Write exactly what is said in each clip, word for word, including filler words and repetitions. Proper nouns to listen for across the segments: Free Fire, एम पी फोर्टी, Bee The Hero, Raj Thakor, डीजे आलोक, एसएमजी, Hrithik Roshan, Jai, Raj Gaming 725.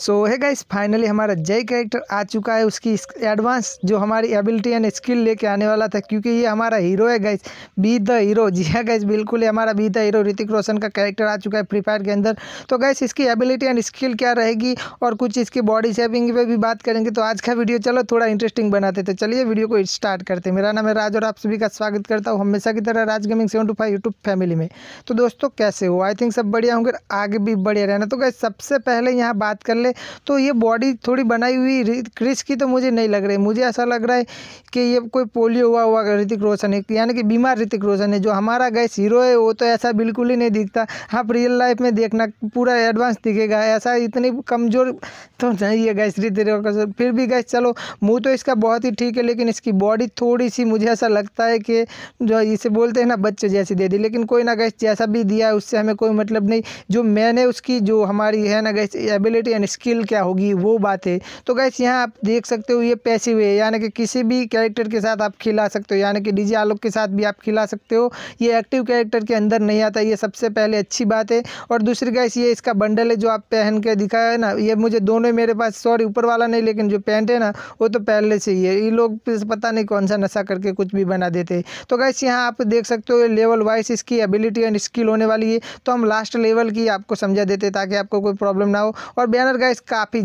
सो है guys, finally हमारा जय कैरेक्टर आ चुका है। उसकी एडवांस जो हमारी एबिलिटी एंड स्किल लेके आने वाला था, क्योंकि ये हमारा हीरो है गाइस, बी द हीरो। जी हाँ गाइस, बिल्कुल ये हमारा be the hero Hrithik Roshan का कैरेक्टर आ चुका है फ्री फायर के अंदर। तो गाइस इसकी एबिलिटी एंड स्किल क्या रहेगी और कुछ इसकी बॉडी शेपिंग पे भी बात करेंगे। तो आज का वीडियो चलो थोड़ा इंटरेस्टिंग बनाते थे, चलिए वीडियो को स्टार्ट करते हैं। मेरा नाम है राज और आप सभी का स्वागत करता हूँ हमेशा की तरह Raj gaming seven two five YouTube family में। तो दोस्तों कैसे हो, आई थिंक सब बढ़िया होंगे, आगे भी बढ़िया रहना। तो गाइस सबसे पहले यहाँ बात कर ले तो ये बॉडी थोड़ी बनाई हुई क्रिस की तो मुझे नहीं लग रही, मुझे ऐसा लग रहा है कि ये कोई पोलियो हुआ हुआ ऋतिक रोशन है, यानी कि बीमार ऋतिक रोशन है। जो हमारा गाइस हीरो है वो तो ऐसा बिल्कुल ही नहीं दिखता। आप रियल लाइफ में देखना पूरा एडवांस दिखेगा, ऐसा इतनी कमज़ोर तो नहीं है गाइस ऋतिक रोशन। फिर भी गाइस चलो मुँह तो इसका बहुत ही ठीक है, लेकिन इसकी बॉडी थोड़ी सी मुझे ऐसा लगता है कि जो इसे बोलते हैं ना बच्चे जैसी दे दी। लेकिन कोई ना गाइस, जैसा भी दिया है उससे हमें कोई मतलब नहीं। जो मैंने उसकी जो हमारी है ना गाइस एबिलिटी एंड स्किल क्या होगी वो बात है। तो गाइस यहाँ आप देख सकते हो ये पैसिव है, यानी कि किसी भी कैरेक्टर के साथ आप खिला सकते हो, यानी कि डीजे आलोक के साथ भी आप खिला सकते हो। ये एक्टिव कैरेक्टर के अंदर नहीं आता, ये सबसे पहले अच्छी बात है। और दूसरी गाइस ये इसका बंडल है जो आप पहन के दिखाया है ना, ये मुझे दोनों मेरे पास, सॉरी ऊपर वाला नहीं, लेकिन जो पैंट है ना वो तो पहले से ही है। ये लोग पता नहीं कौन सा नशा करके कुछ भी बना देते हैं। तो गाइस यहाँ आप देख सकते हो लेवल वाइज इसकी एबिलिटी एंड स्किल होने वाली है। तो हम लास्ट लेवल की आपको समझा देते ताकि आपको कोई प्रॉब्लम ना हो। और बैनर गाइस काफ़ी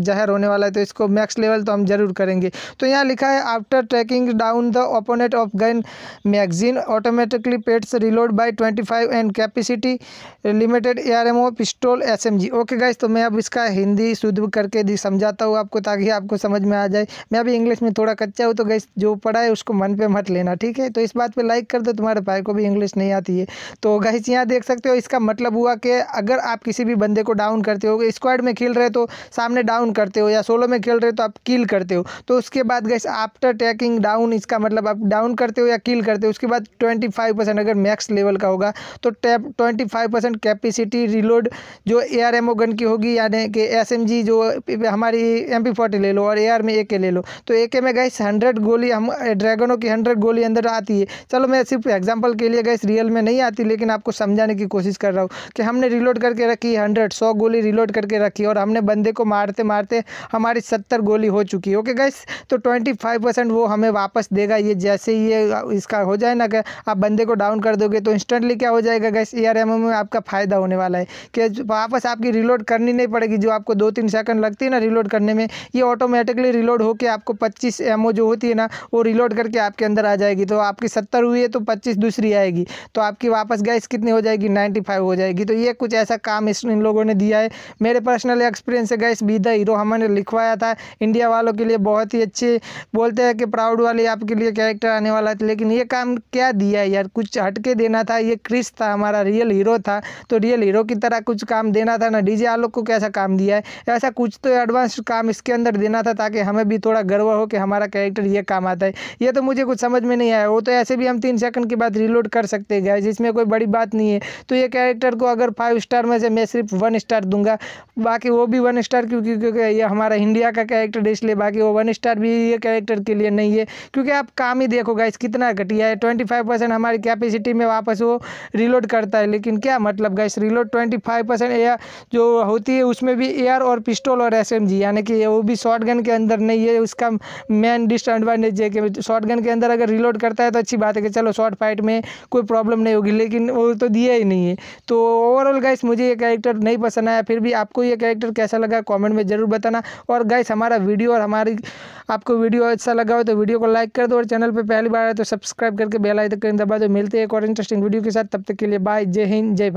जहर होने वाला है, तो इसको मैक्स लेवल तो हम जरूर करेंगे। तो यहाँ लिखा है after tracking down the opponent of gun magazine automatically pets reload by twenty five and capacity limited ARMO pistol एसएमजी। Okay guys, तो मैं अब इसका हिंदी शुद्ध करके समझाता हूँ आपको ताकि आपको समझ में आ जाए। मैं अभी इंग्लिश में थोड़ा कच्चा हूँ, तो गाइस जो पढ़ा है उसको मन पे मत लेना, ठीक है। तो इस बात पे लाइक कर दो, तुम्हारे भाई को भी इंग्लिश नहीं आती है। तो गाइस यहाँ देख सकते हो इसका मतलब हुआ कि अगर आप किसी भी बंदे को डाउन करते हो, स्क्वाड में खेल रहे तो सामने डाउन करते हो, या सोलो में खेल रहे तो आप किल करते हो। तो उसके बाद गाइस आफ्टर टैकिंग डाउन, इसका मतलब आप डाउन करते हो या किल करते हो। उसके बाद ट्वेंटी फाइव परसेंट अगर मैक्स लेवल का होगा तो tap twenty five percent capacity reload जो A R M O gun की होगी, यानी कि एस एम जी जो हमारी एम पी फोर्टी ले लो और ए आर में ए के ले लो, तो ए के में गाइस हंड्रेड गोली, हम ड्रैगनों की हंड्रेड गोली अंदर आती है। चलो मैं सिर्फ एग्जाम्पल के लिए गाइस रियल में नहीं आती, लेकिन आपको समझाने की कोशिश कर रहा हूँ कि हमने रिलोड करके रखी हंड्रेड सौ गोली रिलोड करके रखी, और हमने बंदे को मारते मारते हमारी सत्तर गोली हो चुकी है। ओके गाइस, तो ट्वेंटी फाइव परसेंट वो हमें वापस देगा। ये जैसे ही ये इसका हो जाए ना कि आप बंदे को डाउन कर दोगे तो इंस्टेंटली क्या हो जाएगा guys, A R M O में आपका फ़ायदा होने वाला है कि वापस आपकी रिलोड करनी नहीं पड़ेगी। जो आपको दो तीन सेकंड लगती है ना रिलोड करने में, ये ऑटोमेटिकली रिलोड होकर आपको पच्चीस एम ओ जो होती है ना वो रिलोड करके आपके अंदर आ जाएगी। तो आपकी सत्तर हुई है तो पच्चीस दूसरी आएगी, तो आपकी वापस गाइस कितनी हो जाएगी, नाइन्टी फाइव हो जाएगी। तो ये कुछ ऐसा काम इस इन लोगों ने दिया है। मेरे पर्सनल एक्सपीरियंस से गाइस बी द हीरो हमने लिखवाया था, इंडिया वालों के लिए बहुत ही अच्छे बोलते हैं कि प्राउड वाले आपके लिए कैरेक्टर आने वाला था। लेकिन ये काम क्या दिया है यार, कुछ हटके देना था। ये क्रिस था हमारा, रियल हीरो था, तो रियल हीरो की तरह कुछ काम देना था ना। डीजे आलोक को कैसा काम दिया है, ऐसा कुछ तो एडवांस काम इसके अंदर देना था ताकि हमें भी थोड़ा गर्व हो कि हमारा कैरेक्टर ये काम आता है। ये तो मुझे कुछ समझ में नहीं आया। वो तो ऐसे भी हम तीन सेकंड के बाद रिलोड कर सकते हैं गाइस, इसमें कोई बड़ी बात नहीं है। तो ये कैरेक्टर को अगर फाइव स्टार में से मैं सिर्फ वन स्टार दूंगा, बाकी वो भी वन स्टार क्योंकि क्योंकि ये हमारा इंडिया का कैरेक्टर है इसलिए, बाकी वो वन स्टार भी ये कैरेक्टर के लिए नहीं है। क्योंकि आप काम ही देखो गाइस कितना घटिया है। ट्वेंटी फाइव परसेंट हमारी कैपेसिटी में वापस वो रिलोड करता है, लेकिन क्या मतलब guys reload twenty five percent air जो होती है उसमें भी एयर और पिस्टल और एस एम जी, यानी कि वो भी शॉटगन के अंदर नहीं है। उसका मेन डिसएडवांटेज है कि शॉटगन के अंदर अगर रिलोड करता है तो अच्छी बात है कि चलो शॉर्ट फाइट में कोई प्रॉब्लम नहीं होगी, लेकिन वो तो दिया ही नहीं है। तो ओवरऑल गाइस मुझे ये कैरेक्टर नहीं पसंद आया। फिर भी आपको ये कैरेक्टर कैसा लगा कमेंट में ज़रूर बताना। और गाइस हमारा वीडियो और हमारी आपको वीडियो अच्छा लगा हो तो वीडियो को लाइक कर दो, और चैनल पर पहली बार आए तो सब्सक्राइब करके बेल आइकन दबा दो। मिलते हैं एक और इंटरेस्टिंग वीडियो के साथ, तब तक के लिए बाय, जय हिंद, जय भारत।